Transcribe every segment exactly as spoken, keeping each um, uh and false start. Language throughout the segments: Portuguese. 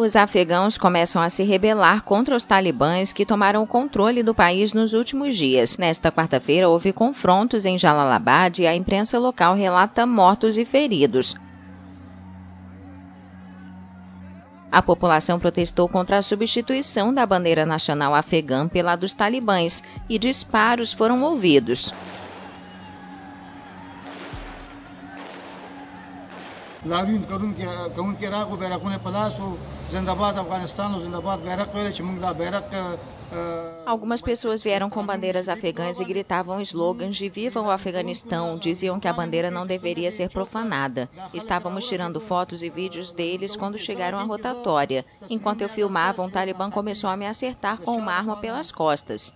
Os afegãos começam a se rebelar contra os talibãs que tomaram o controle do país nos últimos dias. Nesta quarta-feira, houve confrontos em Jalalabad e a imprensa local relata mortos e feridos. A população protestou contra a substituição da bandeira nacional afegã pela dos talibãs e disparos foram ouvidos. Algumas pessoas vieram com bandeiras afegãs e gritavam slogans de "Viva o Afeganistão", diziam que a bandeira não deveria ser profanada. Estávamos tirando fotos e vídeos deles quando chegaram à rotatória. Enquanto eu filmava, um talibã começou a me acertar com uma arma pelas costas.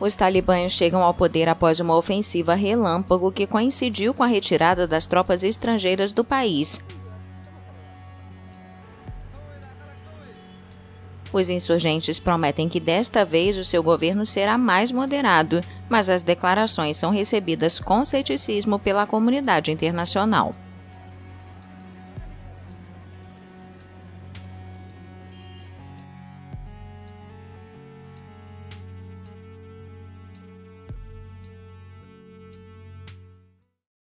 Os talibãs chegam ao poder após uma ofensiva relâmpago que coincidiu com a retirada das tropas estrangeiras do país. Os insurgentes prometem que desta vez o seu governo será mais moderado, mas as declarações são recebidas com ceticismo pela comunidade internacional.